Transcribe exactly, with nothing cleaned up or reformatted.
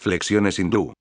Flexiones hindú.